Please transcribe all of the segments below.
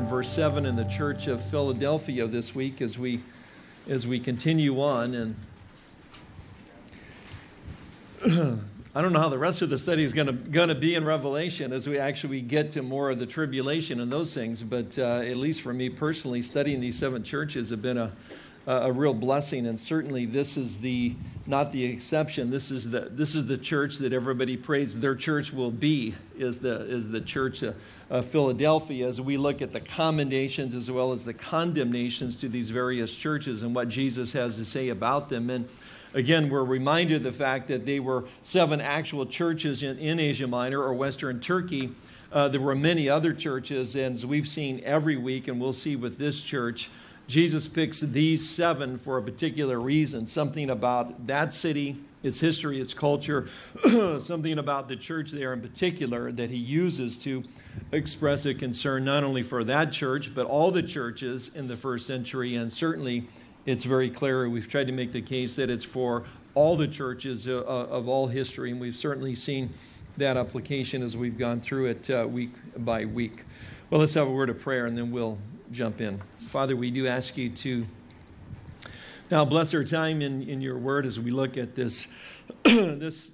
in verse 7 in the church of Philadelphia this week as we continue on. And I don't know how the rest of the study is going to be in Revelation as we actually get to more of the tribulation and those things, but at least for me personally, studying these seven churches have been a real blessing, and certainly this is not the exception. This is the church that everybody prays their church will be, is the church of Philadelphia, as we look at the commendations as well as the condemnations to these various churches and what Jesus has to say about them. And again, we're reminded of the fact that they were seven actual churches in Asia Minor or Western Turkey. There were many other churches, and as we've seen every week, and we'll see with this church, Jesus picks these seven for a particular reason, something about that city, its history, its culture, something about the church there in particular that he uses to express a concern not only for that church, but all the churches in the first century, and certainly it's very clear. We've tried to make the case that it's for all the churches of all history, and we've certainly seen that application as we've gone through it week by week. Well, let's have a word of prayer, and then we'll jump in. Father, we do ask you to now bless our time in your word as we look at this, this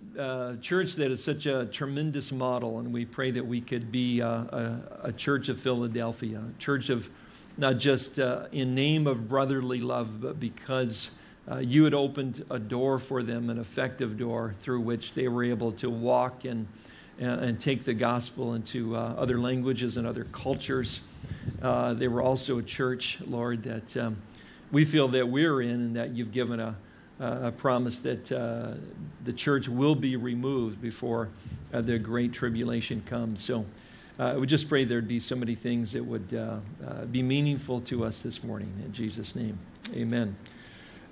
church that is such a tremendous model, and we pray that we could be a church of Philadelphia, a church of not just in name of brotherly love, but because you had opened a door for them, an effective door through which they were able to walk and take the gospel into other languages and other cultures. They were also a church, Lord, that we feel that we're in, and that you've given a promise that the church will be removed before the great tribulation comes. So we just pray there'd be so many things that would be meaningful to us this morning. In Jesus' name, amen.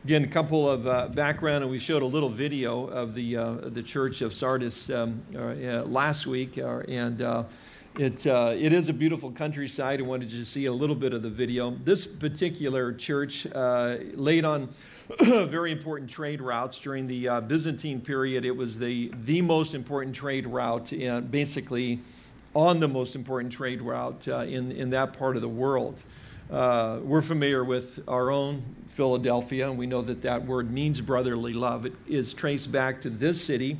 Again, a couple of background, and we showed a little video of the church of Sardis last week, and it is a beautiful countryside. I wanted you to see a little bit of the video. This particular church laid on very important trade routes during the Byzantine period. It was the most important trade route, and basically on the most important trade route in that part of the world. We're familiar with our own Philadelphia, and we know that that word means brotherly love. It is traced back to this city.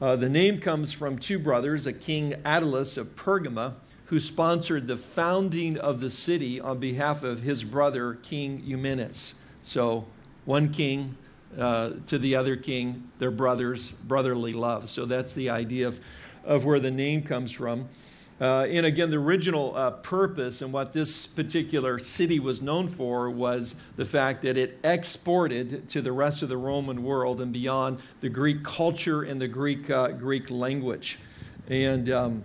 The name comes from two brothers, a King Attalus of Pergamum, who sponsored the founding of the city on behalf of his brother, King Eumenes. So one king to the other king, they're brothers, brotherly love. So that's the idea of where the name comes from. And again, the original purpose and what this particular city was known for was the fact that it exported to the rest of the Roman world and beyond the Greek culture and the Greek language. And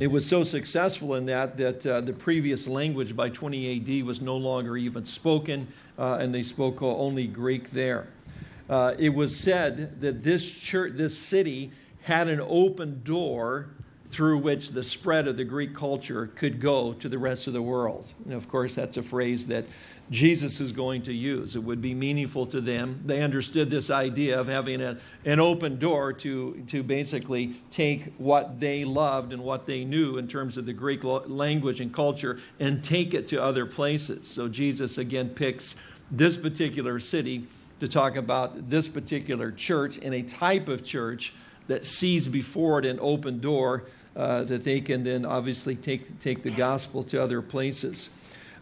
it was so successful in that the previous language by 20 AD was no longer even spoken, and they spoke only Greek there. It was said that this city had an open door through which the spread of the Greek culture could go to the rest of the world. And of course, that's a phrase that Jesus is going to use. It would be meaningful to them. They understood this idea of having an open door to basically take what they loved and what they knew in terms of the Greek language and culture and take it to other places. So Jesus, again, picks this particular city to talk about this particular church and a type of church that sees before it an open door that they can then obviously take the gospel to other places.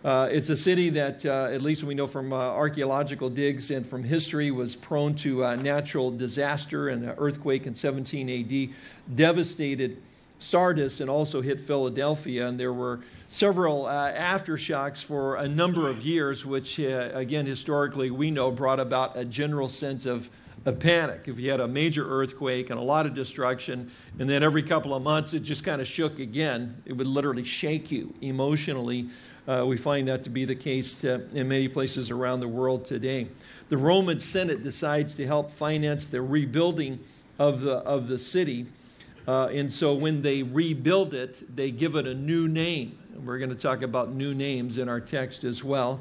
It's a city that, at least we know from archaeological digs and from history, was prone to natural disaster, and an earthquake in 17 AD devastated Sardis and also hit Philadelphia, and there were several aftershocks for a number of years, which, again, historically we know brought about a general sense of a panic. If you had a major earthquake and a lot of destruction, and then every couple of months it just kind of shook again, it would literally shake you emotionally. We find that to be the case in many places around the world today. The Roman Senate decides to help finance the rebuilding of the city, and so when they rebuild it, they give it a new name. And we're going to talk about new names in our text as well.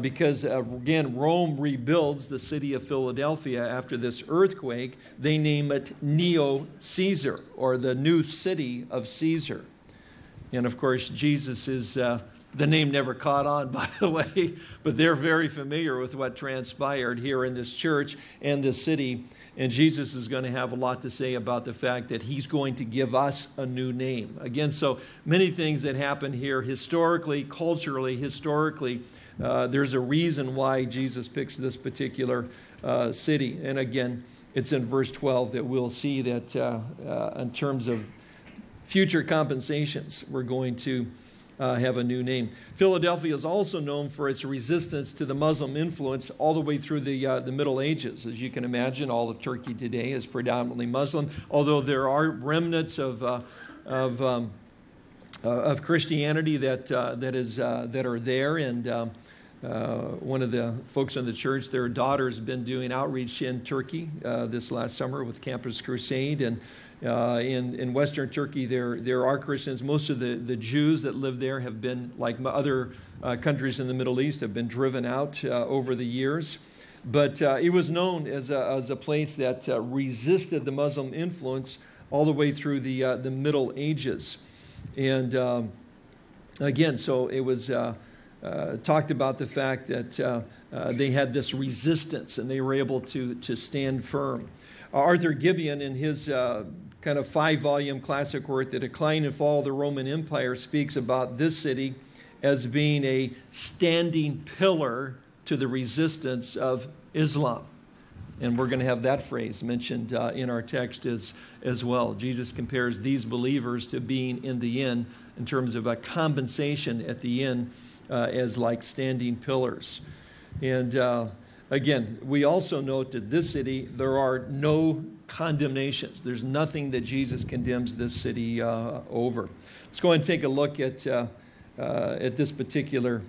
Because, again, Rome rebuilds the city of Philadelphia after this earthquake. They name it Neo-Caesar, or the new city of Caesar. And, of course, Jesus is The name never caught on, by the way, but they're very familiar with what transpired here in this church and this city. And Jesus is going to have a lot to say about the fact that he's going to give us a new name. Again, so many things that happen here historically, culturally, there's a reason why Jesus picks this particular city. And again, it's in verse 12 that we'll see that in terms of future compensations, we're going to have a new name. Philadelphia is also known for its resistance to the Muslim influence all the way through the Middle Ages. As you can imagine, all of Turkey today is predominantly Muslim, although there are remnants of Christianity that are there. And one of the folks in the church, their daughter's been doing outreach in Turkey this last summer with Campus Crusade. And in Western Turkey, there are Christians. Most of the Jews that live there have been, like other countries in the Middle East, have been driven out over the years. But it was known as a place that resisted the Muslim influence all the way through the Middle Ages. And again, so it was talked about the fact that they had this resistance and they were able to stand firm. Arthur Gibeon, in his kind of 5-volume classic work, The Decline and Fall of the Roman Empire, speaks about this city as being a standing pillar to the resistance of Islam. And we're going to have that phrase mentioned in our text as well. Jesus compares these believers to being in the end, in terms of a compensation at the end, as like standing pillars. And again, we also note that this city, there are no condemnations. There's nothing that Jesus condemns this city over. Let's go ahead and take a look at this particular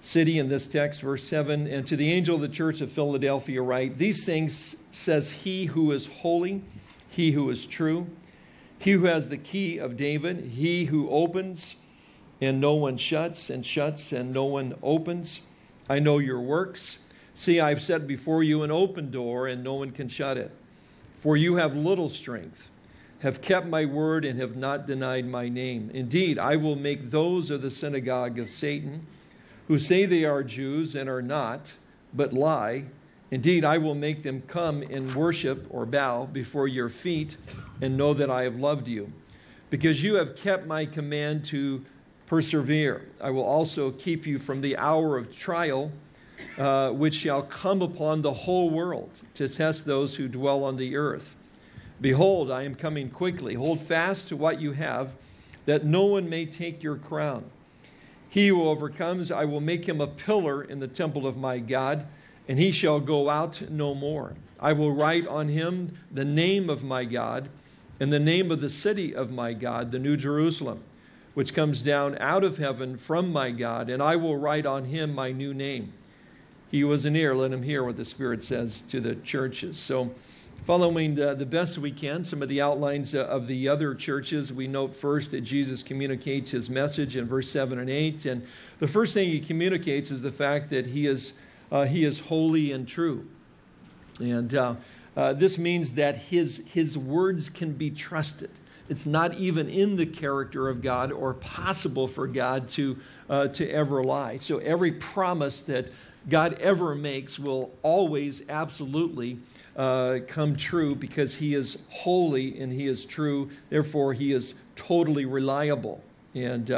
city in this text, verse 7. And to the angel of the church of Philadelphia write, these things says he who is holy, he who is true, he who has the key of David, he who opens and no one shuts, and shuts and no one opens. I know your works. See, I've set before you an open door, and no one can shut it. For you have little strength, have kept my word, and have not denied my name. Indeed, I will make those of the synagogue of Satan, who say they are Jews and are not, but lie. Indeed, I will make them come and worship or bow before your feet, and know that I have loved you. Because you have kept my command to persevere, I will also keep you from the hour of trial, which shall come upon the whole world to test those who dwell on the earth. Behold, I am coming quickly. Hold fast to what you have, that no one may take your crown. He who overcomes, I will make him a pillar in the temple of my God, and he shall go out no more. I will write on him the name of my God, and the name of the city of my God, the New Jerusalem, which comes down out of heaven from my God, and I will write on him my new name. He was an ear, let him hear what the Spirit says to the churches. So following the best we can, some of the outlines of the other churches, we note first that Jesus communicates his message in verse 7 and 8. And the first thing he communicates is the fact that he is holy and true. And this means that his words can be trusted. It's not even in the character of God or possible for God to ever lie. So every promise that God ever makes will always absolutely come true, because he is holy and he is true. Therefore, he is totally reliable. And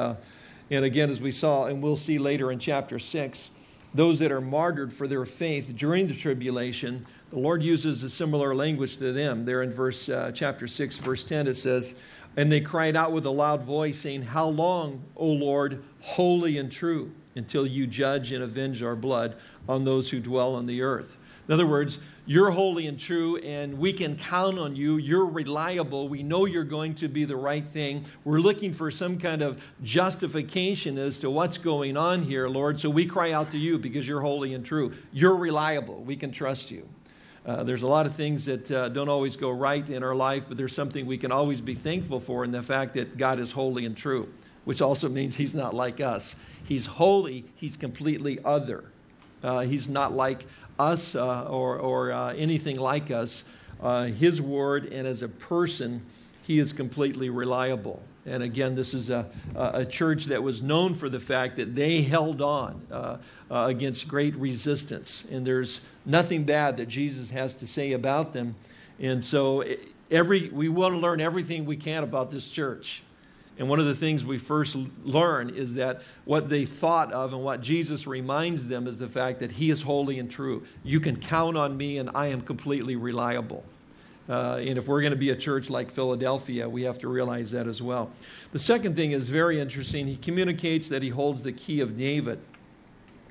again, as we saw, and we'll see later in chapter 6, those that are martyred for their faith during the tribulation, the Lord uses a similar language to them. There in verse chapter 6, verse 10, it says, and they cried out with a loud voice, saying, how long, O Lord, holy and true, until you judge and avenge our blood on those who dwell on the earth? In other words, you're holy and true, and we can count on you. You're reliable. We know you're going to be the right thing. We're looking for some kind of justification as to what's going on here, Lord, so we cry out to you because you're holy and true. You're reliable. We can trust you. There's a lot of things that don't always go right in our life, but there's something we can always be thankful for in the fact that God is holy and true, which also means he's not like us. He's holy. He's completely other. He's not like us or anything like us. His word and as a person, he is completely reliable. And again, this is a church that was known for the fact that they held on against great resistance. And there's nothing bad that Jesus has to say about them. And so we want to learn everything we can about this church. And one of the things we first learn is that what they thought of and what Jesus reminds them is the fact that he is holy and true. You can count on me and I am completely reliable. And if we're going to be a church like Philadelphia, we have to realize that as well. The second thing is very interesting. He communicates that he holds the key of David,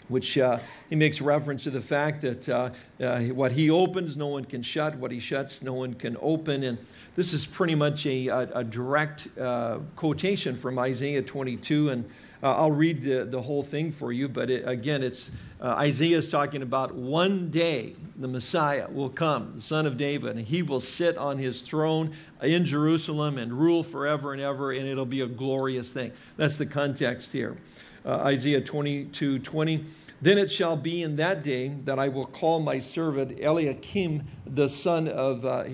which he makes reference to the fact that what he opens, no one can shut. What he shuts, no one can open. And this is pretty much a direct quotation from Isaiah 22, and I'll read the whole thing for you, but Isaiah is talking about one day the Messiah will come, the son of David, and he will sit on his throne in Jerusalem and rule forever and ever, and it'll be a glorious thing. That's the context here. Isaiah 22:20. Then it shall be in that day that I will call my servant Eliakim, the son of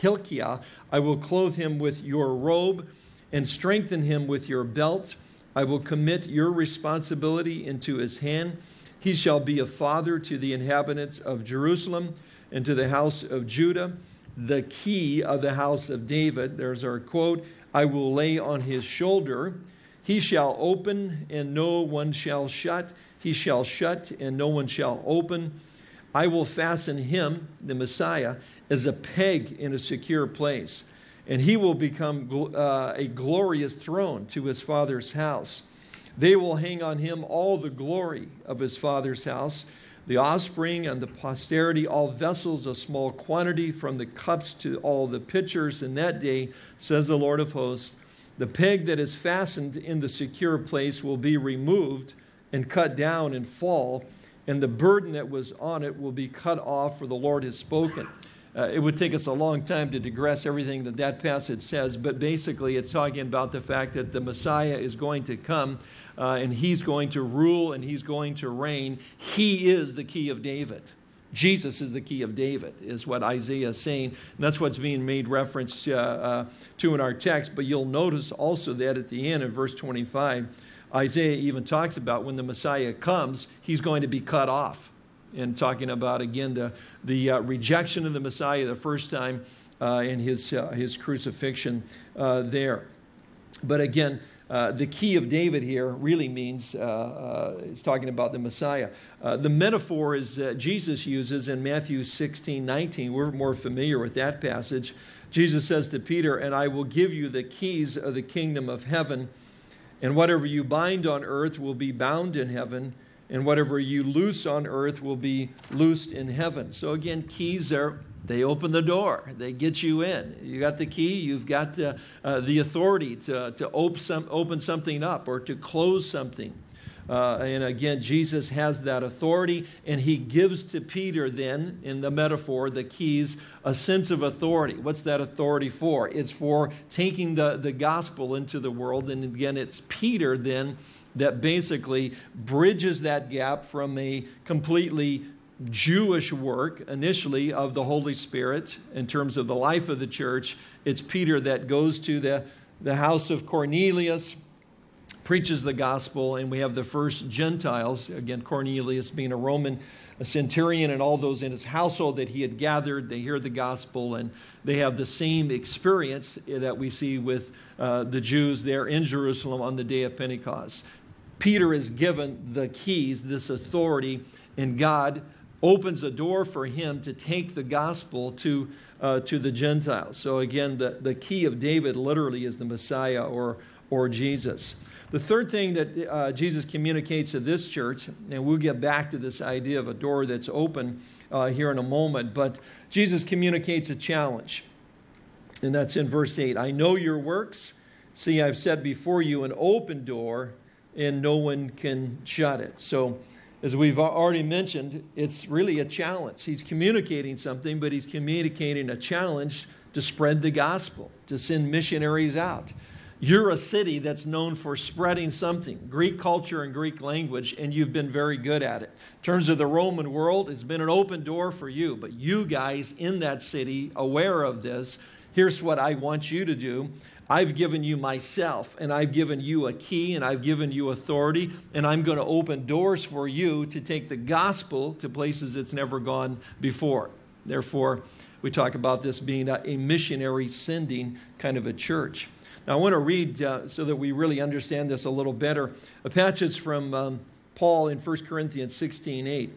Hilkiah. I will clothe him with your robe and strengthen him with your belt. I will commit your responsibility into his hand. He shall be a father to the inhabitants of Jerusalem and to the house of Judah. The key of the house of David, there's our quote, I will lay on his shoulder. He shall open and no one shall shut. He shall shut and no one shall open. I will fasten him, the Messiah, as a peg in a secure place. And he will become a glorious throne to his father's house. They will hang on him all the glory of his father's house, the offspring and the posterity, all vessels of small quantity, from the cups to all the pitchers. In that day, says the Lord of hosts, the peg that is fastened in the secure place will be removed and cut down and fall, and the burden that was on it will be cut off, for the Lord has spoken. It would take us a long time to digress everything that passage says, but basically it's talking about the fact that the Messiah is going to come, and he's going to rule, and he's going to reign. He is the key of David. Jesus is the key of David, is what Isaiah is saying. And that's what's being made reference to in our text. But you'll notice also that at the end of verse 25, Isaiah even talks about when the Messiah comes, he's going to be cut off. And talking about, again, the rejection of the Messiah the first time and his crucifixion there. But again, the key of David here really means it's talking about the Messiah. The metaphor is Jesus uses in Matthew 16:19. We're more familiar with that passage. Jesus says to Peter, and I will give you the keys of the kingdom of heaven, and whatever you bind on earth will be bound in heaven, and whatever you loose on earth will be loosed in heaven. So again, keys they open the door. They get you in. You got the key. You've got the authority to open something up or to close something. And again, Jesus has that authority, and he gives to Peter then, in the metaphor, the keys, a sense of authority. What's that authority for? It's for taking the gospel into the world. And again, it's Peter then that basically bridges that gap from a completely Jewish work initially of the Holy Spirit in terms of the life of the church. It's Peter that goes to the house of Cornelius, preaches the gospel, and we have the first Gentiles, again, Cornelius being a Roman centurion, and all those in his household that he had gathered. They hear the gospel, and they have the same experience that we see with the Jews there in Jerusalem on the day of Pentecost. Peter is given the keys, this authority, and God opens a door for him to take the gospel to the Gentiles. So again, the key of David literally is the Messiah or Jesus. The third thing that Jesus communicates to this church, and we'll get back to this idea of a door that's open here in a moment, but Jesus communicates a challenge, and that's in verse 8. I know your works. See, I've set before you an open door, and no one can shut it. So as we've already mentioned, it's really a challenge. He's communicating something, but he's communicating a challenge to spread the gospel, to send missionaries out. You're a city that's known for spreading something, Greek culture and Greek language, and you've been very good at it. In terms of the Roman world, it's been an open door for you, but you guys in that city, aware of this, here's what I want you to do. I've given you myself, and I've given you a key, and I've given you authority, and I'm going to open doors for you to take the gospel to places it's never gone before. Therefore, we talk about this being a missionary sending kind of a church. Now, I want to read, so that we really understand this a little better, a passage from Paul in 1 Corinthians 16:8.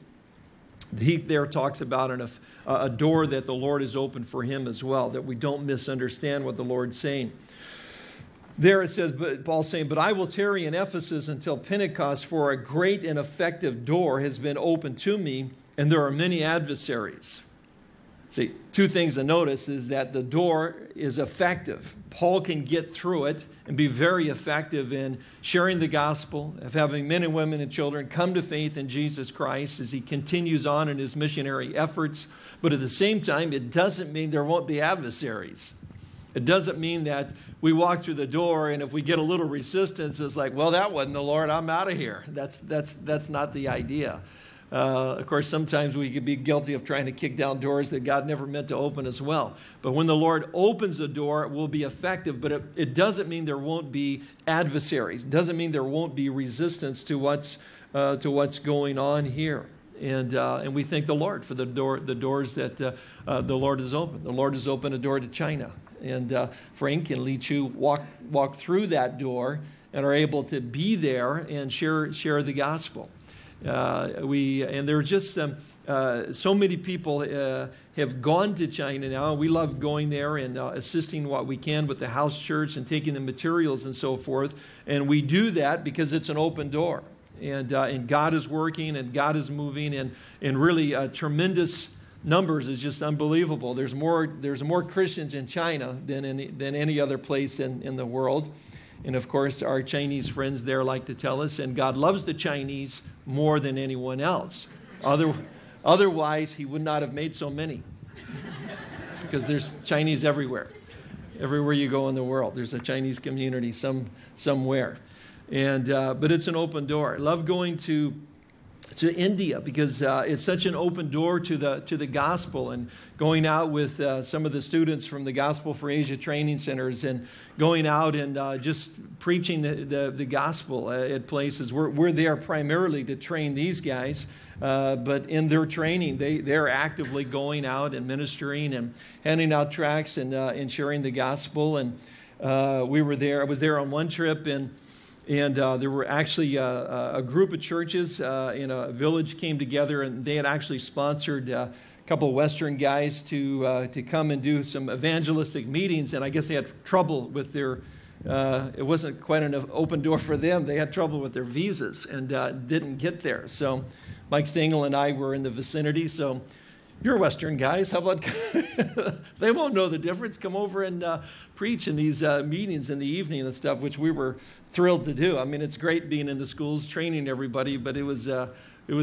He there talks about a door that the Lord has opened for him as well, that we don't misunderstand what the Lord's saying. There it says, Paul's saying, "But I will tarry in Ephesus until Pentecost, for a great and effective door has been opened to me, and there are many adversaries." See, two things to notice is that the door is effective. Paul can get through it and be very effective in sharing the gospel, of having men and women and children come to faith in Jesus Christ as he continues on in his missionary efforts. But at the same time, it doesn't mean there won't be adversaries. It doesn't mean that we walk through the door and if we get a little resistance, it's like, well, that wasn't the Lord, I'm out of here. That's not the idea. Of course, sometimes we could be guilty of trying to kick down doors that God never meant to open as well. But when the Lord opens a door, it will be effective. But it doesn't mean there won't be adversaries. It doesn't mean there won't be resistance to what's going on here. And we thank the Lord for the doors that the Lord has opened. The Lord has opened a door to China. And Frank and Li Chu walk through that door and are able to be there and share the gospel. There are just so many people have gone to China now. We love going there and assisting what we can with the house church and taking the materials and so forth. And we do that because it's an open door. And God is working and God is moving and really tremendous numbers is just unbelievable. There's more Christians in China than any other place in the world. And, of course, our Chinese friends there like to tell us, and God loves the Chinese more than anyone else. Otherwise, he would not have made so many because there's Chinese everywhere. Everywhere you go in the world, there's a Chinese community somewhere. But it's an open door. I love going to India because it's such an open door to the gospel, and going out with some of the students from the Gospel for Asia training centers and going out and just preaching the gospel at places. We're there primarily to train these guys, but in their training, they're actively going out and ministering and handing out tracts and sharing the gospel. And we were there. I was there on one trip and there were actually a group of churches in a village came together, and they had actually sponsored a couple of Western guys to come and do some evangelistic meetings. And I guess they had trouble with their, it wasn't quite an open door for them. They had trouble with their visas and didn't get there. So Mike Stengel and I were in the vicinity. So you're Western guys. How about, they won't know the difference. Come over and preach in these meetings in the evening and stuff, which we were thrilled to do. I mean, it's great being in the schools, training everybody, but we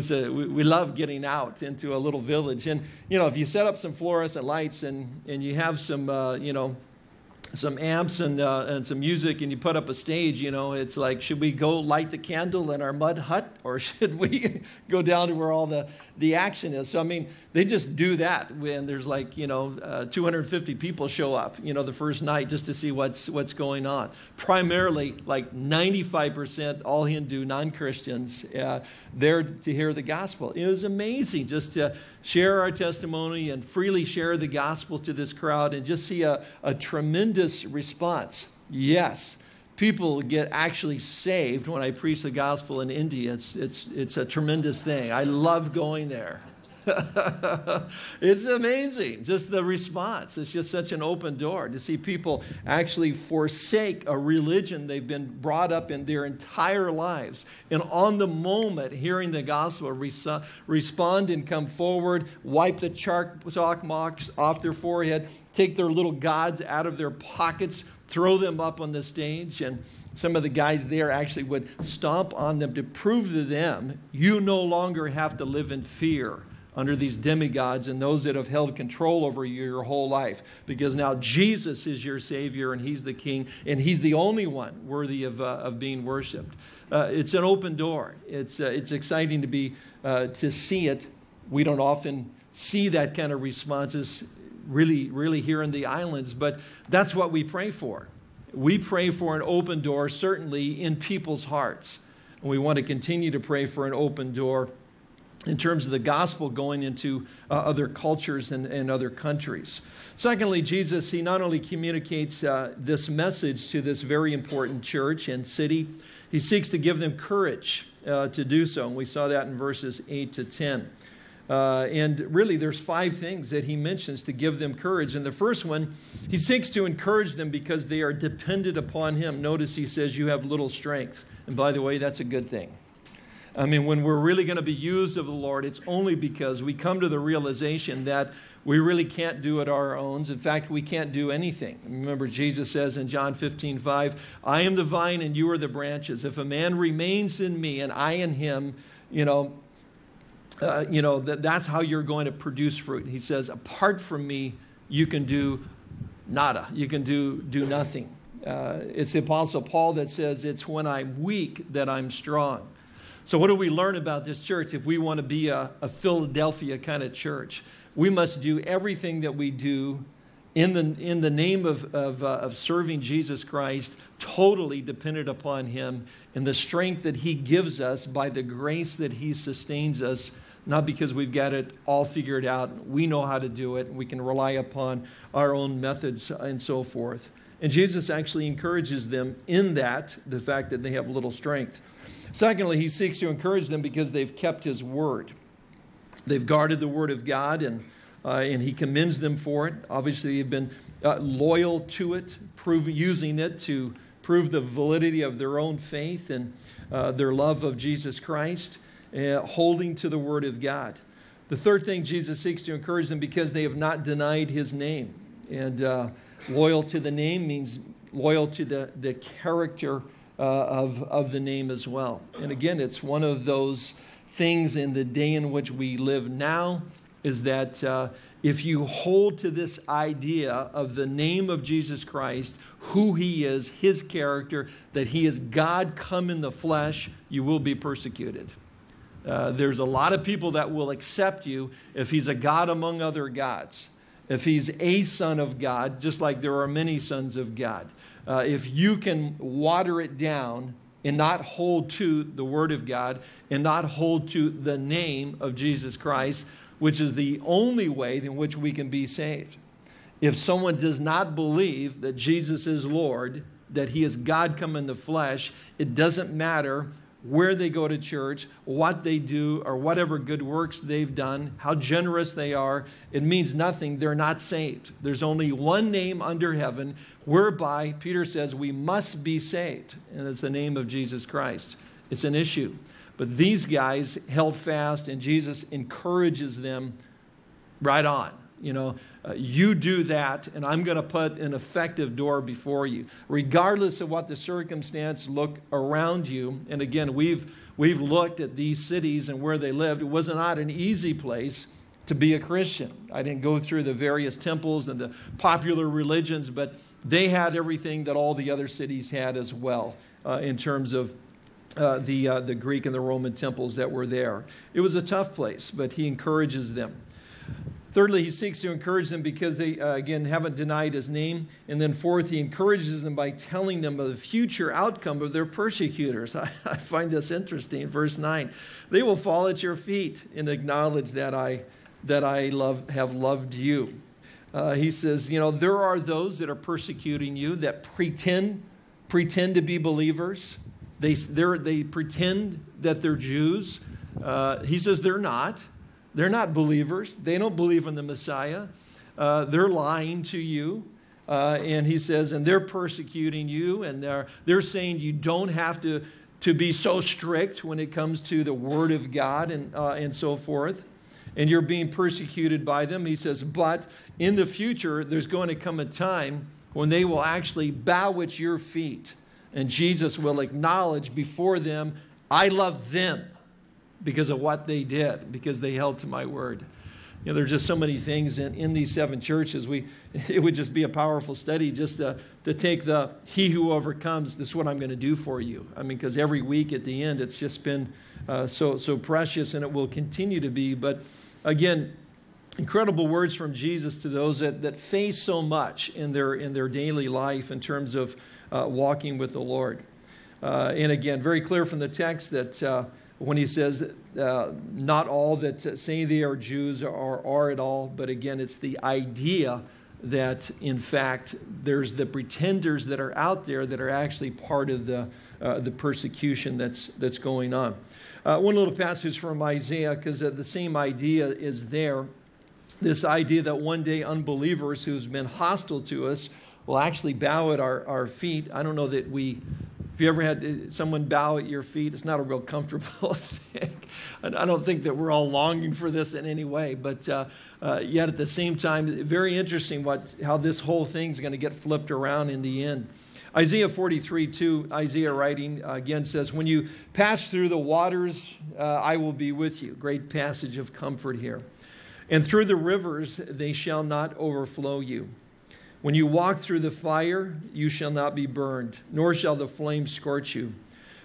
love getting out into a little village. And, you know, if you set up some fluorescent lights and you have some, some amps and some music and you put up a stage, you know, it's like, should we go light the candle in our mud hut or should we go down to where all the action is? So, I mean, they just do that when there's 250 people show up, you know, the first night just to see what's going on. Primarily, 95% all Hindu, non-Christians there to hear the gospel. It was amazing just to share our testimony and freely share the gospel to this crowd and just see a tremendous response. Yes, people get actually saved when I preach the gospel in India. It's a tremendous thing. I love going there. It's amazing, just the response. It's just such an open door to see people actually forsake a religion they've been brought up in their entire lives, and on the moment hearing the gospel respond and come forward, wipe the chalk marks off their forehead, take their little gods out of their pockets, throw them up on the stage, and some of the guys there actually would stomp on them to prove to them, you no longer have to live in fear under these demigods and those that have held control over you your whole life, because now Jesus is your Savior and He's the King and He's the only one worthy of being worshipped. It's an open door. It's exciting to see it. We don't often see that kind of responses really here in the islands, but that's what we pray for. We pray for an open door, certainly in people's hearts. And we want to continue to pray for an open door in terms of the gospel going into other cultures and other countries. Secondly, Jesus, he not only communicates this message to this very important church and city, he seeks to give them courage to do so. And we saw that in verses 8 to 10. And really, there's 5 things that he mentions to give them courage. And the first one, he seeks to encourage them because they are dependent upon him. Notice he says, you have little strength. And by the way, that's a good thing. I mean, when we're really going to be used of the Lord, it's only because we come to the realization that we really can't do it our own. In fact, we can't do anything. Remember, Jesus says in John 15:5, I am the vine and you are the branches. If a man remains in me and I in him, that's how you're going to produce fruit. He says, apart from me, you can do nada. You can do nothing. It's the Apostle Paul that says, it's when I'm weak that I'm strong. So what do we learn about this church if we want to be a Philadelphia kind of church? We must do everything that we do in the name of serving Jesus Christ, totally dependent upon him and the strength that he gives us by the grace that he sustains us, not because we've got it all figured out. We know how to do it. We can rely upon our own methods and so forth. And Jesus actually encourages them in that, the fact that they have little strength. Secondly, he seeks to encourage them because they've kept his word. They've guarded the word of God, and he commends them for it. Obviously, they've been loyal to it, using it to prove the validity of their own faith and their love of Jesus Christ, holding to the word of God. The third thing, Jesus seeks to encourage them because they have not denied his name. And loyal to the name means loyal to the character of the name as well. And again, it's one of those things in the day in which we live now is that if you hold to this idea of the name of Jesus Christ, who he is, his character, that he is God come in the flesh, you will be persecuted. There's a lot of people that will accept you if he's a God among other gods. If he's a son of God, just like there are many sons of God, if you can water it down and not hold to the word of God and not hold to the name of Jesus Christ, which is the only way in which we can be saved. If someone does not believe that Jesus is Lord, that he is God come in the flesh, it doesn't matter where they go to church, what they do, or whatever good works they've done, how generous they are, it means nothing. They're not saved. There's only one name under heaven whereby, Peter says, we must be saved, and it's the name of Jesus Christ. It's an issue. But these guys held fast, and Jesus encourages them right on. You do that, and I'm going to put an effective door before you, regardless of what the circumstance look around you. And again, we've looked at these cities and where they lived. It was not an easy place to be a Christian. I didn't go through the various temples and the popular religions, but they had everything that all the other cities had as well in terms of the Greek and the Roman temples that were there. It was a tough place, but he encourages them. Thirdly, he seeks to encourage them because they, again, haven't denied his name. And then fourth, he encourages them by telling them of the future outcome of their persecutors. I find this interesting. Verse 9, they will fall at your feet and acknowledge that I have loved you. He says, there are those that are persecuting you that pretend to be believers. They pretend that they're Jews. He says they're not. They're not believers. They don't believe in the Messiah. They're lying to you. And he says, and they're persecuting you. And they're saying you don't have to be so strict when it comes to the word of God and so forth. And you're being persecuted by them. He says, but in the future, there's going to come a time when they will actually bow at your feet. And Jesus will acknowledge before them, I love them, because of what they did, because they held to my word. There are just so many things in these 7 churches. It would just be a powerful study just to take the he who overcomes, this is what I'm going to do for you. I mean, because every week at the end, it's just been so precious, and it will continue to be. But again, Incredible words from Jesus to those that face so much in their daily life in terms of walking with the Lord. And again, very clear from the text that when he says, not all that say they are Jews are at all, but again, it's the idea that, in fact, there's the pretenders that are out there that are actually part of the persecution that's going on. One little passage from Isaiah, because the same idea is there. This idea that one day unbelievers who's been hostile to us will actually bow at our feet. I don't know that we... If you ever had someone bow at your feet, it's not a real comfortable thing. And I don't think that we're all longing for this in any way, but yet at the same time, very interesting how this whole thing's going to get flipped around in the end. Isaiah 43:2, Isaiah writing again says, "When you pass through the waters, I will be with you." Great passage of comfort here. "And through the rivers, they shall not overflow you. When you walk through the fire, you shall not be burned, nor shall the flame scorch you.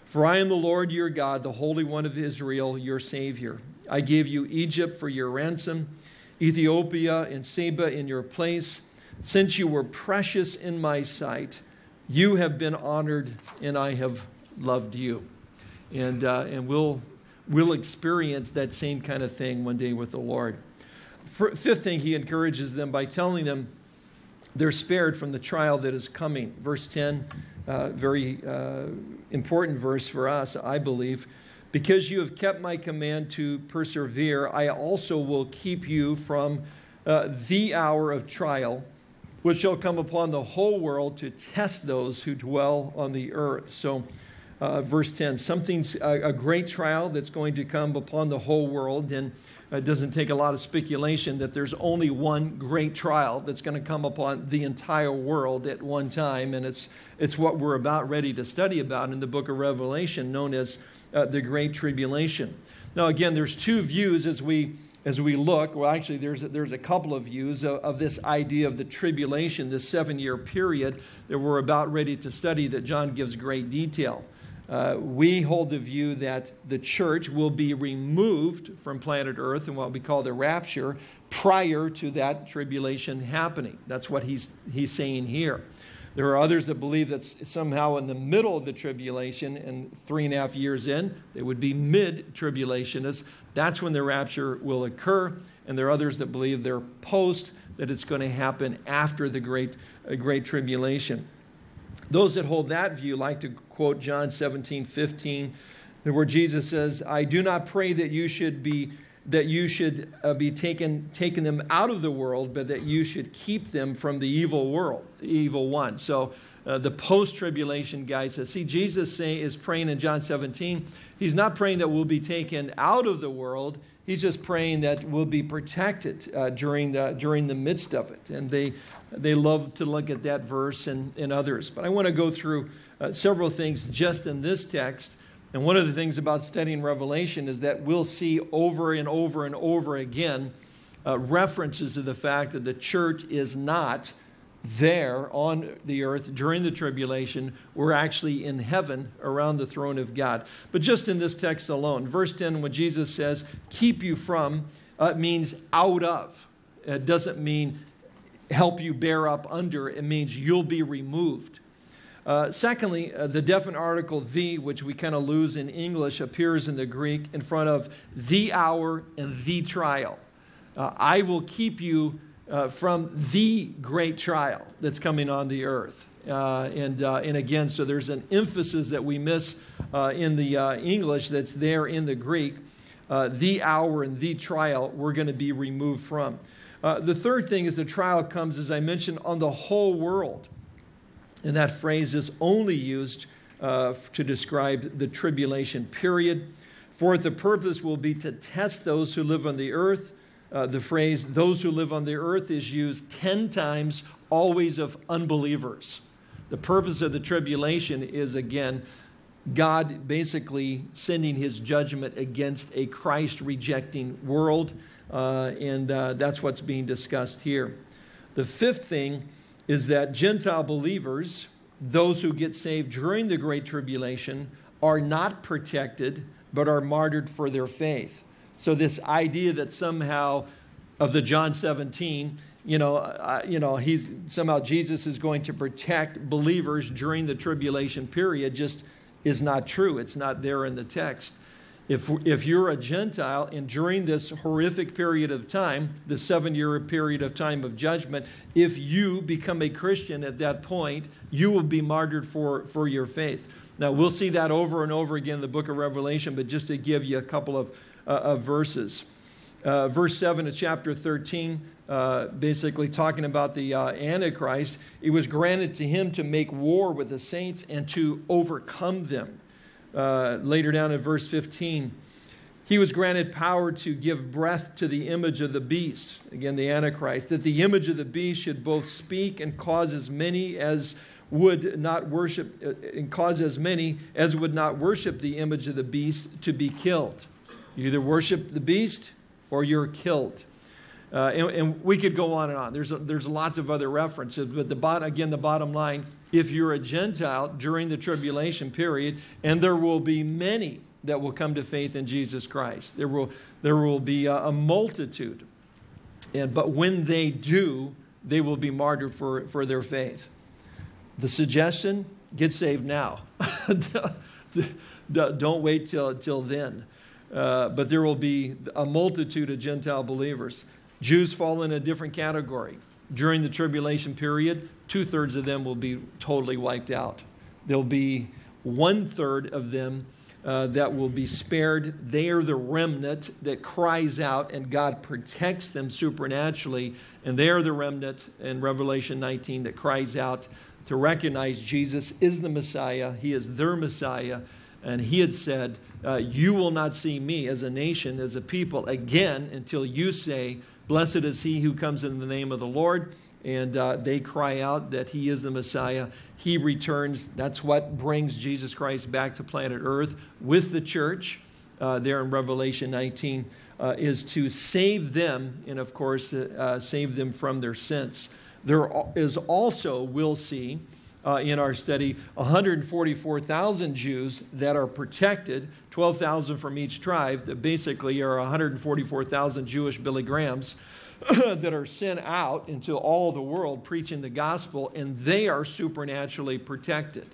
For I am the Lord your God, the Holy One of Israel, your Savior. I gave you Egypt for your ransom, Ethiopia and Seba in your place. Since you were precious in my sight, you have been honored, and I have loved you." And we'll experience that same kind of thing one day with the Lord. Fifth thing, he encourages them by telling them, they're spared from the trial that is coming. Verse 10, very important verse for us, I believe. "Because you have kept my command to persevere, I also will keep you from the hour of trial, which shall come upon the whole world to test those who dwell on the earth." So verse 10, something's a great trial that's going to come upon the whole world. And it doesn't take a lot of speculation that there's only one great trial that's going to come upon the entire world at one time, and it's what we're about ready to study about in the book of Revelation, known as the Great Tribulation. Now, again, there's two views as we look. Well, actually, there's a couple of views of this idea of the tribulation, this 7-year period that we're about ready to study that John gives great detail. We hold the view that the church will be removed from planet Earth in what we call the rapture prior to that tribulation happening. That's what he's saying here. There are others that believe that somehow in the middle of the tribulation and 3.5 years in, they would be mid-tribulationists. That's when the rapture will occur. And there are others that believe they're post, that it's going to happen after the great tribulation. Those that hold that view like to quote John 17:15, where Jesus says, "I do not pray that you should be taken them out of the world, but that you should keep them from the evil world, evil one." So the post-tribulation guy says, see, Jesus is praying in John 17. He's not praying that we'll be taken out of the world. He's just praying that we'll be protected during the midst of it. And they love to look at that verse and others. But I want to go through several things just in this text. And one of the things about studying Revelation is that we'll see over and over and over again references to the fact that the church is not there on the earth during the tribulation. We're actually in heaven around the throne of God. But just in this text alone, verse 10, when Jesus says, "keep you from," it means out of. It doesn't mean help you bear up under. It means you'll be removed. Secondly, the definite article "the," which we kind of lose in English, appears in the Greek in front of the hour and the trial. I will keep you from the great trial that's coming on the earth. And again, so there's an emphasis that we miss in the English that's there in the Greek. The hour and the trial we're going to be removed from. The third thing is the trial comes, as I mentioned, on the whole world. And that phrase is only used to describe the tribulation period. Fourth, the purpose will be to test those who live on the earth. The phrase "those who live on the earth" is used 10 times, always of unbelievers. The purpose of the tribulation is, again, God basically sending his judgment against a Christ-rejecting world, and that's what's being discussed here. The fifth thing is that Gentile believers, those who get saved during the Great Tribulation, are not protected but are martyred for their faith. So this idea that somehow of the John 17. He's somehow Jesus is going to protect believers during the tribulation period just is not true. It's not there in the text. If you're a Gentile and during this horrific period of time, the 7-year period of time of judgment, if you become a Christian at that point, you will be martyred for your faith. Now, we'll see that over and over again in the book of Revelation, but just to give you a couple of verses. Verse 7 of chapter 13, basically talking about the Antichrist, it was granted to him to make war with the saints and to overcome them. Later down in verse 15, he was granted power to give breath to the image of the beast, again, the Antichrist, that the image of the beast should both speak and cause as many as would not worship, and cause as many as would not worship the image of the beast to be killed. You either worship the beast or you're killed. And we could go on and on. There's lots of other references, but the bottom line, if you're a Gentile during the tribulation period, and there will be many that will come to faith in Jesus Christ. There will be a multitude. But when they do, they will be martyred for their faith. The suggestion, get saved now. Don't wait till then. But there will be a multitude of Gentile believers. Jews fall in a different category. During the tribulation period, 2/3 of them will be totally wiped out. There'll be 1/3 of them that will be spared. They are the remnant that cries out, and God protects them supernaturally. And they are the remnant in Revelation 19 that cries out to recognize Jesus is the Messiah. He is their Messiah. And he had said, you will not see me as a nation, as a people, again until you say, blessed is he who comes in the name of the Lord. And they cry out that he is the Messiah. He returns. That's what brings Jesus Christ back to planet Earth with the church there in Revelation 19 is to save them and, of course, save them from their sins. There is also, we'll see in our study, 144,000 Jews that are protected, 12,000 from each tribe, that basically are 144,000 Jewish Billy Grahams that are sent out into all the world preaching the gospel, and they are supernaturally protected.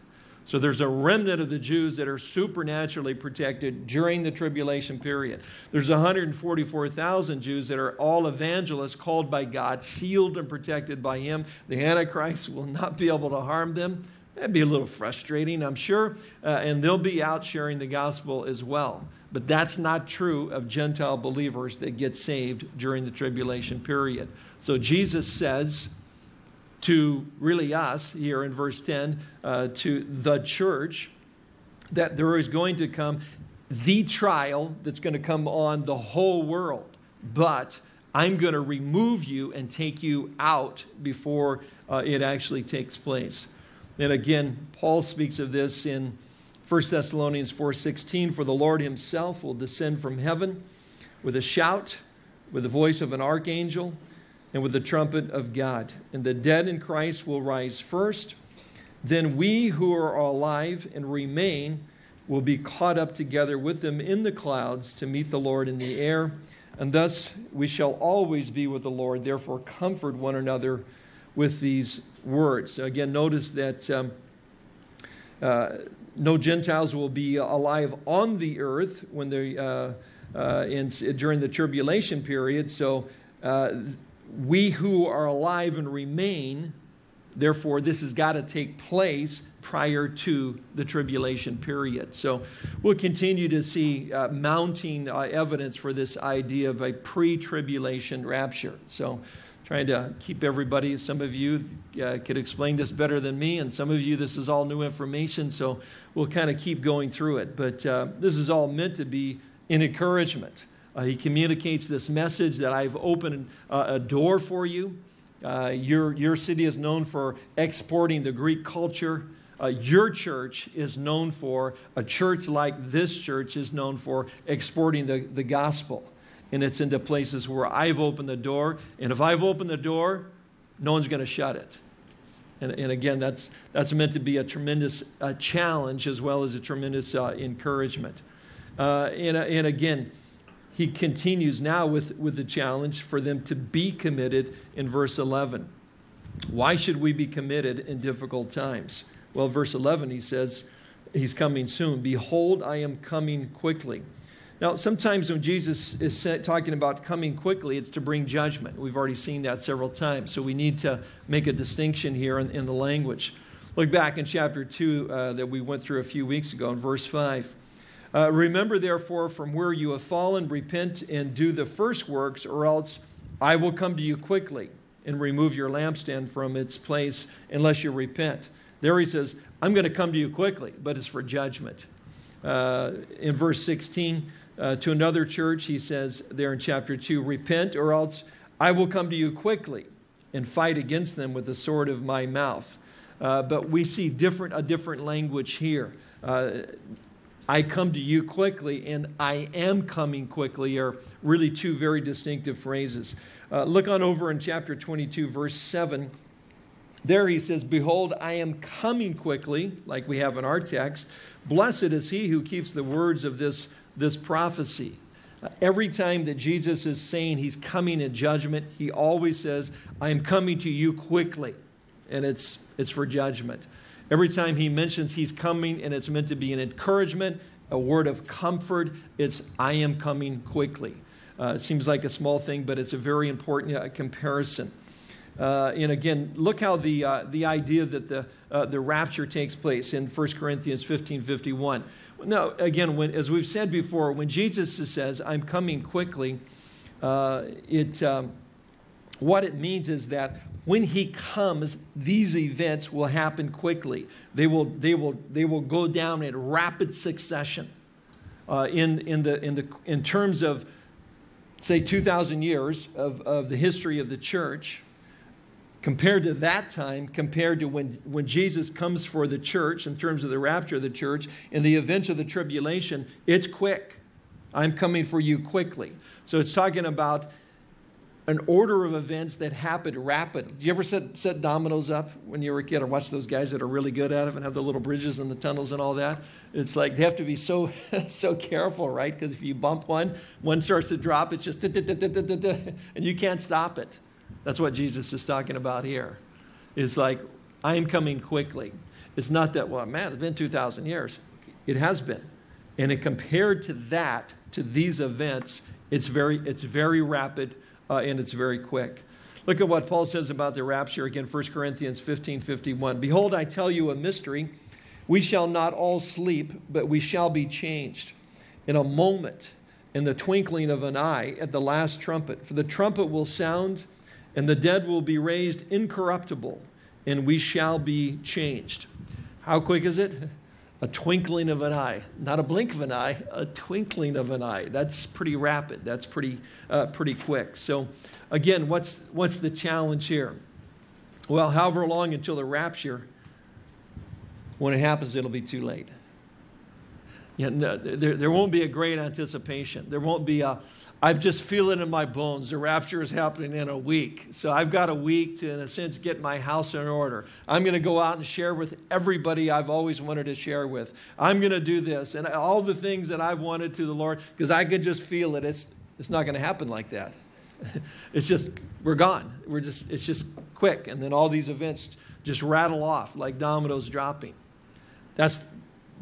So there's a remnant of the Jews that are supernaturally protected during the tribulation period. There's 144,000 Jews that are all evangelists called by God, sealed and protected by him. The Antichrist will not be able to harm them. That'd be a little frustrating, I'm sure. And they'll be out sharing the gospel as well. But that's not true of Gentile believers that get saved during the tribulation period. So Jesus says to really us here in verse 10, to the church, that there is going to come the trial that's going to come on the whole world. But I'm going to remove you and take you out before it actually takes place. And again, Paul speaks of this in 1 Thessalonians 4:16, for the Lord himself will descend from heaven with a shout, with the voice of an archangel, and with the trumpet of God. And the dead in Christ will rise first. Then we who are alive and remain will be caught up together with them in the clouds to meet the Lord in the air. And thus we shall always be with the Lord. Therefore, comfort one another with these words. So again, notice that no Gentiles will be alive on the earth when they during the tribulation period. So we who are alive and remain, therefore, this has got to take place prior to the tribulation period. So we'll continue to see mounting evidence for this idea of a pre-tribulation rapture. So trying to keep everybody, some of you could explain this better than me, and some of you, this is all new information, so we'll kind of keep going through it. But this is all meant to be an encouragement. He communicates this message that I've opened a door for you. Your city is known for exporting the Greek culture. Your church is known for, a church like this church is known for exporting the gospel. And it's into places where I've opened the door. And if I've opened the door, no one's going to shut it. And again, that's meant to be a tremendous challenge as well as a tremendous encouragement. And again, he continues now with the challenge for them to be committed in verse 11. Why should we be committed in difficult times? Well, verse 11, he says, he's coming soon. Behold, I am coming quickly. Now, sometimes when Jesus is talking about coming quickly, it's to bring judgment. We've already seen that several times. So we need to make a distinction here in the language. Look back in chapter 2 that we went through a few weeks ago in verse 5. Remember, therefore, from where you have fallen, repent and do the first works, or else I will come to you quickly and remove your lampstand from its place unless you repent. There he says, I'm going to come to you quickly, but it's for judgment. In verse 16, to another church, he says there in chapter 2, repent or else I will come to you quickly and fight against them with the sword of my mouth. But we see a different language here. I come to you quickly and I am coming quickly are really two very distinctive phrases. Look on over in chapter 22, verse 7. There he says, behold, I am coming quickly, like we have in our text. Blessed is he who keeps the words of this prophecy. Every time that Jesus is saying he's coming in judgment, he always says, I am coming to you quickly. And it's for judgment. Every time he mentions he's coming and it's meant to be an encouragement, a word of comfort, it's I am coming quickly. It seems like a small thing, but it's a very important comparison. And again, look how the idea that the rapture takes place in 1 Corinthians 15:51. Now, again, as we've said before, when Jesus says, I'm coming quickly, what it means is that when he comes, these events will happen quickly. They will go down in rapid succession. In terms of, say, 2,000 years of the history of the church, compared to that time, compared to when Jesus comes for the church, in terms of the rapture of the church, in the event of the tribulation, it's quick. I'm coming for you quickly. So it's talking about an order of events that happened rapidly. Did you ever set dominoes up when you were a kid, or watch those guys that are really good at it and have the little bridges and the tunnels and all that? It's like they have to be so careful, right? Because if you bump one starts to drop, it's just and you can't stop it. That's what Jesus is talking about here. It's like, I'm coming quickly. It's not that, well, man, it's been 2,000 years. It has been. And compared to that, to these events, it's very rapid and it's very quick. Look at what Paul says about the rapture. Again, 1 Corinthians 15:51. Behold, I tell you a mystery. We shall not all sleep, but we shall be changed in a moment, in the twinkling of an eye, at the last trumpet. For the trumpet will sound, and the dead will be raised incorruptible, and we shall be changed. How quick is it? A twinkling of an eye. Not a blink of an eye, a twinkling of an eye. That's pretty rapid. That's pretty quick. So again, what's the challenge here? Well, however long until the rapture, when it happens, it'll be too late. You know, there won't be a great anticipation. There won't be a, I just feel it in my bones. The rapture is happening in a week. So I've got a week to, in a sense, get my house in order. I'm going to go out and share with everybody I've always wanted to share with. I'm going to do this. And all the things that I've wanted to the Lord, because I could just feel it. It's not going to happen like that. It's just, we're gone. It's just quick. And then all these events just rattle off like dominoes dropping. That's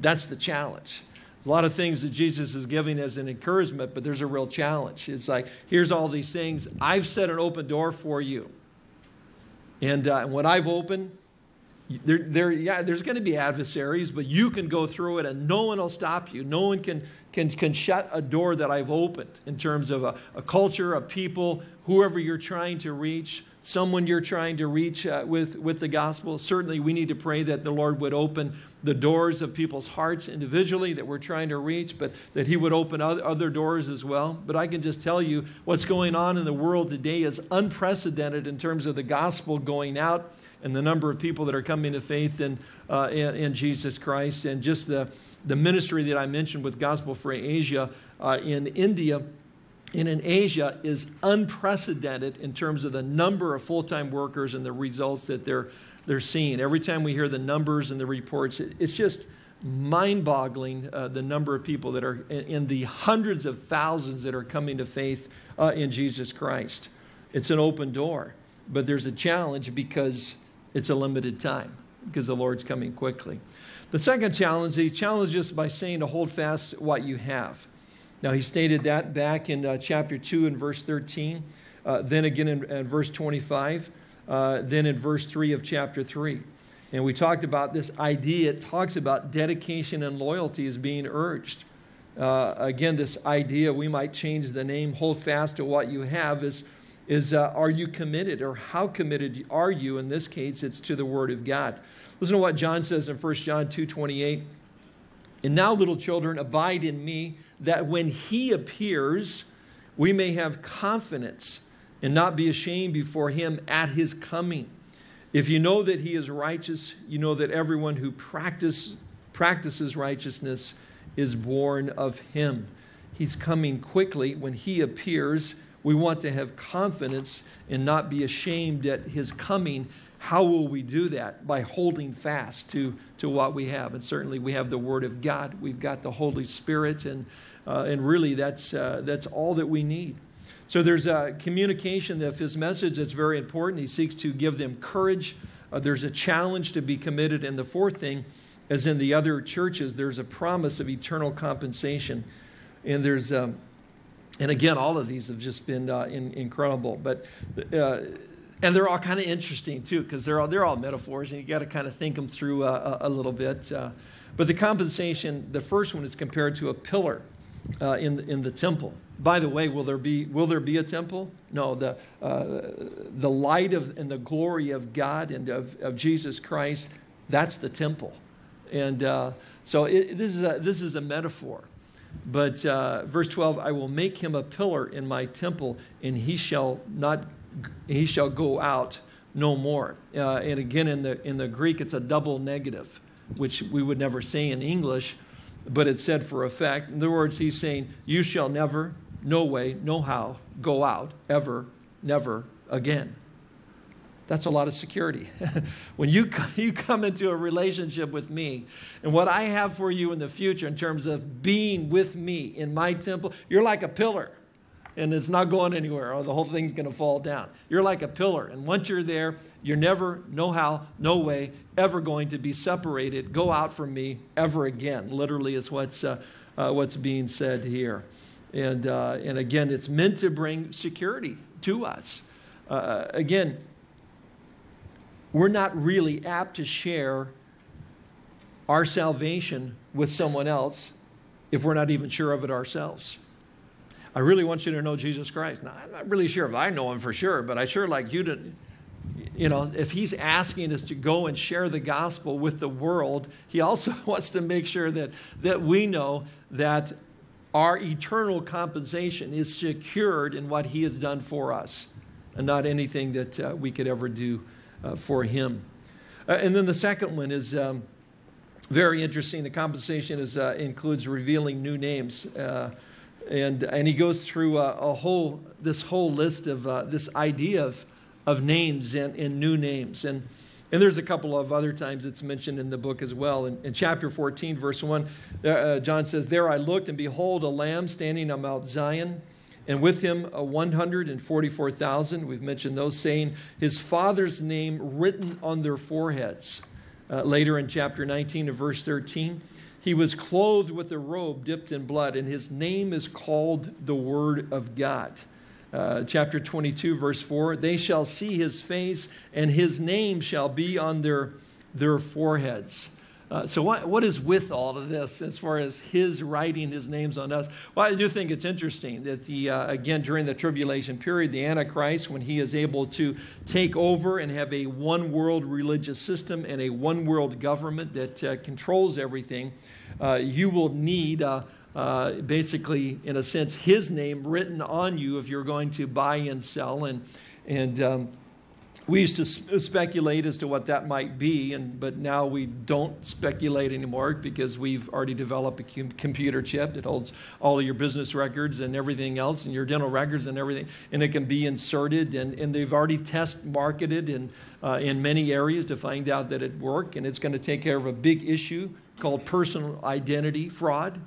the challenge. There's a lot of things that Jesus is giving as an encouragement, but there's a real challenge. It's like, here's all these things. I've set an open door for you. And what I've opened, there's going to be adversaries, but you can go through it and no one will stop you. No one can shut a door that I've opened in terms of a culture, a people, whoever you're trying to reach, someone you're trying to reach with the gospel. Certainly we need to pray that the Lord would open the doors of people's hearts individually that we're trying to reach, but that he would open other doors as well. But I can just tell you what's going on in the world today is unprecedented in terms of the gospel going out and the number of people that are coming to faith in Jesus Christ. And just the ministry that I mentioned with Gospel for Asia in India, and in Asia is unprecedented in terms of the number of full-time workers and the results that they're seeing. Every time we hear the numbers and the reports, it's just mind-boggling, the number of people that are in the hundreds of thousands that are coming to faith in Jesus Christ. It's an open door, but there's a challenge because it's a limited time, because the Lord's coming quickly. The second challenge, he challenged us by saying to hold fast what you have. Now, he stated that back in chapter 2 and verse 13, then again in verse 25, then in verse 3 of chapter 3. And we talked about this idea. It talks about dedication and loyalty as being urged. Again, this idea, we might change the name, hold fast to what you have, is are you committed, or how committed are you? In this case, it's to the Word of God. Listen to what John says in 1 John 2:28. And now, little children, abide in me, that when he appears, we may have confidence and not be ashamed before him at his coming. If you know that he is righteous, you know that everyone who practices righteousness is born of him. He's coming quickly. When he appears, we want to have confidence and not be ashamed at his coming. How will we do that? By holding fast to what we have. And certainly we have the Word of God. We've got the Holy Spirit. And really, that's all that we need. So there's a communication of his message that's very important. He seeks to give them courage. There's a challenge to be committed. And the fourth thing, as in the other churches, there's a promise of eternal compensation. And there's, and again, all of these have just been incredible. But, and they're all kind of interesting, too, because they're all metaphors, and you got to kind of think them through a little bit. But the compensation, the first one is compared to a pillar in the temple. By the way, will there be a temple? No, the light of and the glory of God and of Jesus Christ, that's the temple, and so this is a metaphor. But verse 12, I will make him a pillar in my temple, and he shall go out no more. And again, in the Greek, it's a double negative, which we would never say in English, but it's said for effect. In other words, he's saying, you shall never. No way, no how, go out, ever, never again. That's a lot of security. When you come into a relationship with me, and what I have for you in the future in terms of being with me in my temple, you're like a pillar, and it's not going anywhere, or the whole thing's going to fall down. You're like a pillar, and once you're there, you're never, no how, no way, ever going to be separated, go out from me ever again, literally is what's being said here. And again, it's meant to bring security to us. Again, we're not really apt to share our salvation with someone else if we're not even sure of it ourselves. I really want you to know Jesus Christ. Now, I'm not really sure if I know him for sure, but I sure like you to, you know, if he's asking us to go and share the gospel with the world, he also wants to make sure that we know that our eternal compensation is secured in what he has done for us, and not anything that we could ever do for him. And then the second one is very interesting. The compensation is includes revealing new names, and he goes through this whole list of this idea of names and new names. And there's a couple of other times it's mentioned in the book as well. In chapter 14, verse 1, John says, there I looked, and behold, a lamb standing on Mount Zion, and with him 144,000. We've mentioned those, saying his Father's name written on their foreheads. Later in chapter 19 and verse 13, he was clothed with a robe dipped in blood, and his name is called the Word of God. Chapter 22, verse 4, they shall see his face, and his name shall be on their foreheads. So what is with all of this as far as his writing his names on us? Well, I do think it's interesting that again, during the tribulation period, the Antichrist, when he is able to take over and have a one-world religious system and a one-world government that controls everything, you will need basically, in a sense, his name written on you if you're going to buy and sell. And we used to speculate as to what that might be, but now we don't speculate anymore because we've already developed a computer chip that holds all of your business records and everything else, and your dental records and everything, and it can be inserted, and they've already test marketed in many areas to find out that it worked, and it's going to take care of a big issue called personal identity fraud.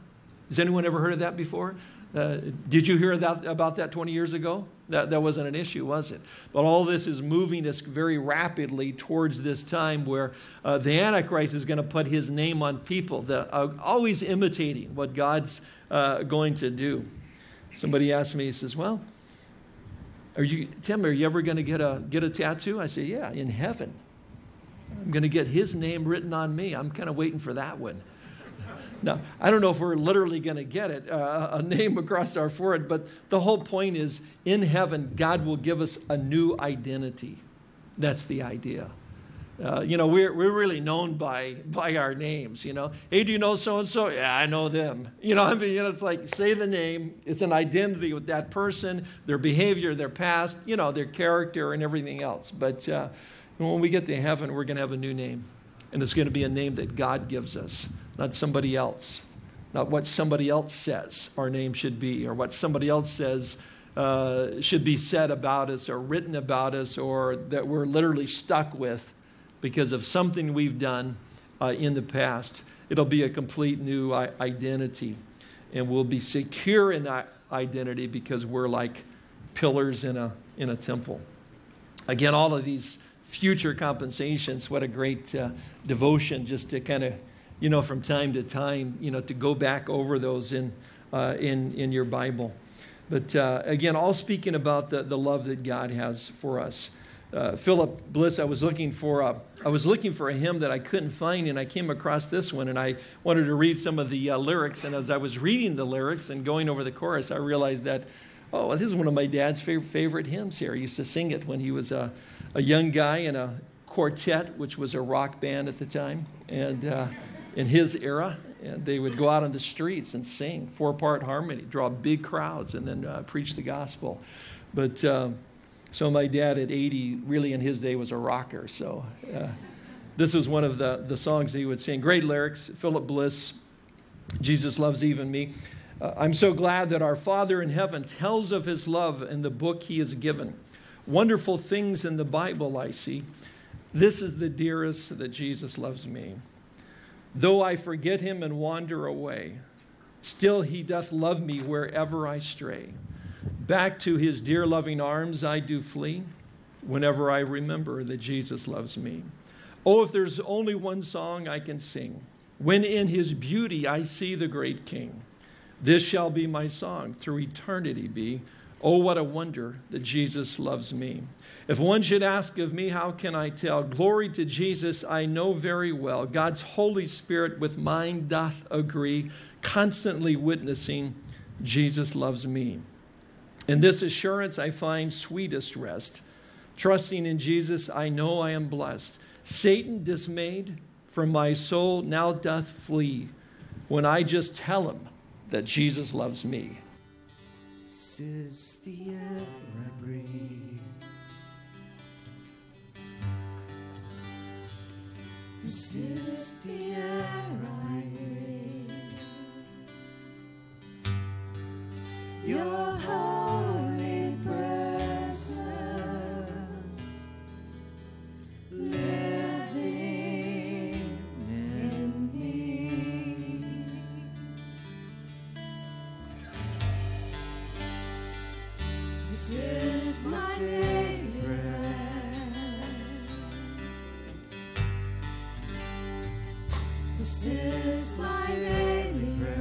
Has anyone ever heard of that before? Did you hear about that 20 years ago? That wasn't an issue, was it? But all this is moving us very rapidly towards this time where the Antichrist is going to put his name on people, always imitating what God's going to do. Somebody asked me, he says, well, Tim, are you ever going to get a tattoo? I say, yeah, in heaven. I'm going to get his name written on me. I'm kind of waiting for that one. Now, I don't know if we're literally going to get it, a name across our forehead, but the whole point is in heaven, God will give us a new identity. That's the idea. We're really known by our names, you know. Hey, do you know so-and-so? Yeah, I know them. You know, I mean, you know, it's like, say the name. It's an identity with that person, their behavior, their past, you know, their character and everything else. But when we get to heaven, we're going to have a new name. And it's going to be a name that God gives us, not somebody else, not what somebody else says our name should be, or what somebody else says should be said about us or written about us, or that we're literally stuck with because of something we've done in the past. It'll be a complete new identity, and we'll be secure in that identity because we're like pillars in a temple. Again, all of these future compensations, what a great devotion just to kind of, you know, from time to time, you know, to go back over those in your Bible. But again, all speaking about the love that God has for us. Philip Bliss, I was looking for a hymn that I couldn't find, and I came across this one, and I wanted to read some of the lyrics. And as I was reading the lyrics and going over the chorus, I realized that, oh, this is one of my dad's favorite hymns here. He used to sing it when he was a young guy in a quartet, which was a rock band at the time, and in his era, and they would go out on the streets and sing four-part harmony, draw big crowds, and then preach the gospel. But so my dad at 80, really in his day, was a rocker. So this was one of the songs he would sing. Great lyrics, Philip Bliss, Jesus Loves Even Me. I'm so glad that our Father in heaven tells of his love in the book he has given. Wonderful things in the Bible I see. This is the dearest that Jesus loves me. Though I forget him and wander away, still he doth love me wherever I stray. Back to his dear loving arms I do flee whenever I remember that Jesus loves me. Oh, if there's only one song I can sing, when in his beauty I see the great King. This shall be my song through eternity be. Oh, what a wonder that Jesus loves me. If one should ask of me, how can I tell? Glory to Jesus, I know very well. God's Holy Spirit with mine doth agree, constantly witnessing Jesus loves me. In this assurance I find sweetest rest. Trusting in Jesus, I know I am blessed. Satan dismayed from my soul now doth flee when I just tell him that Jesus loves me. This is the air I breathe. This is the air I breathe. Your holy presence, living in me. This is my daily bread. This is my daily bread.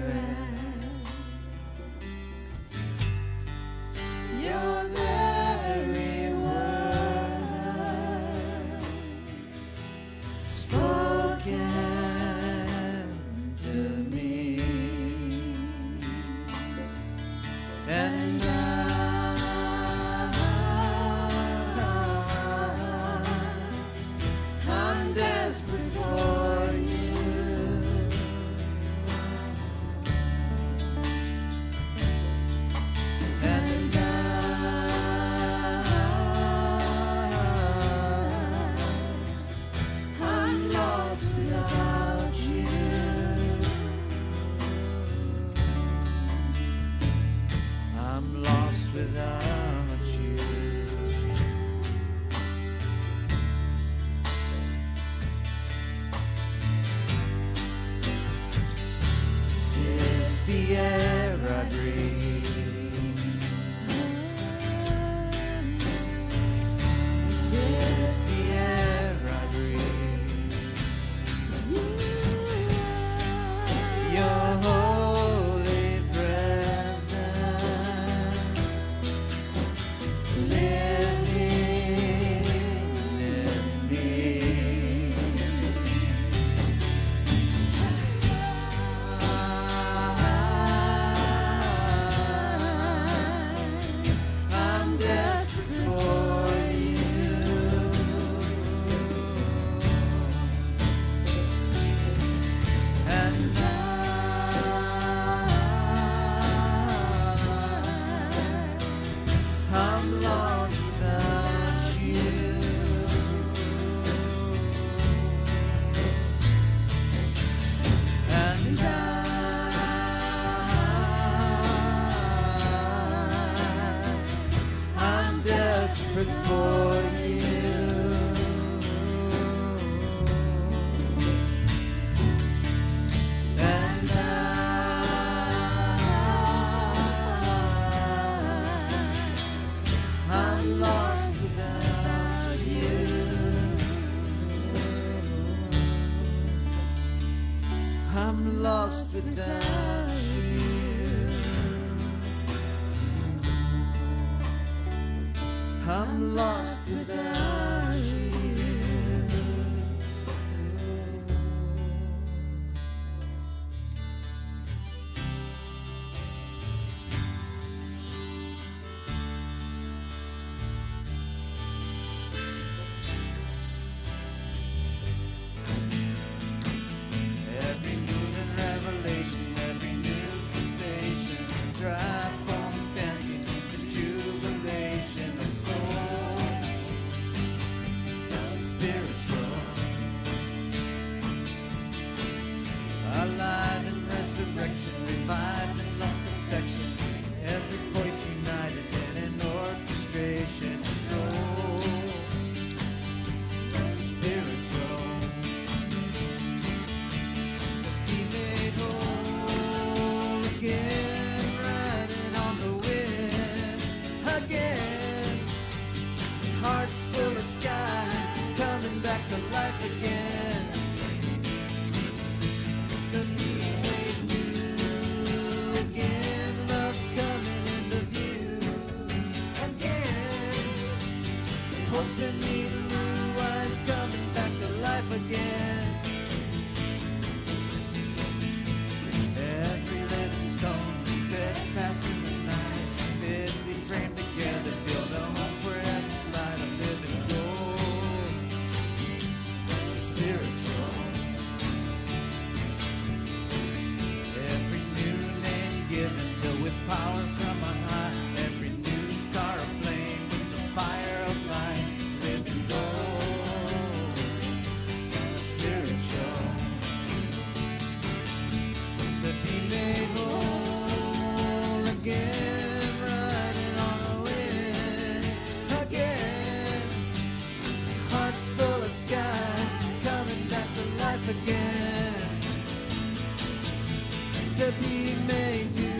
I'm lost without you. Every moon and revelation, every new sensation, drive bombs dancing to the jubilation. Alive in resurrection, revived in lost affection, every voice united in an orchestration of soul, so spiritual, be made whole again, riding on the wind again, hearts full of sky, coming back to life again. Again, to be made new.